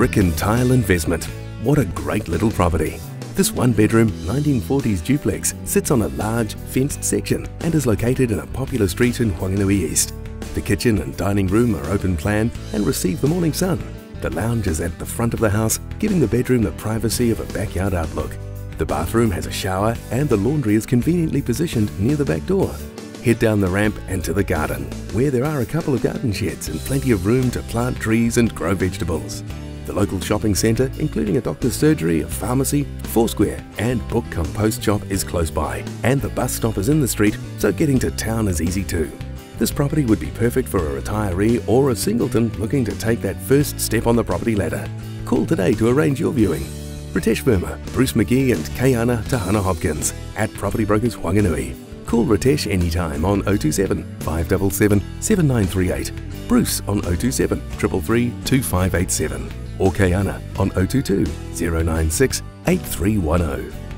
brick and tile investment. What a great little property. This one-bedroom 1940s duplex sits on a large fenced section and is located in a popular street in Whanganui East. The kitchen and dining room are open plan and receive the morning sun. The lounge is at the front of the house, giving the bedroom the privacy of a backyard outlook. The bathroom has a shower and the laundry is conveniently positioned near the back door. Head down the ramp and to the garden, where there are a couple of garden sheds and plenty of room to plant trees and grow vegetables. The local shopping centre, including a doctor's surgery, a pharmacy, Four Square and book and post shop is close by, and the bus stop is in the street, so getting to town is easy too. This property would be perfect for a retiree or a singleton looking to take that first step on the property ladder. Call today to arrange your viewing. Ritesh Verma, Bruce McGhie and Kayana Tahana-Hopkins at Property Brokers Whanganui. Call Ritesh anytime on 027 577 7938, Bruce on 027 333 2587 or Kayana on 022 096 8310.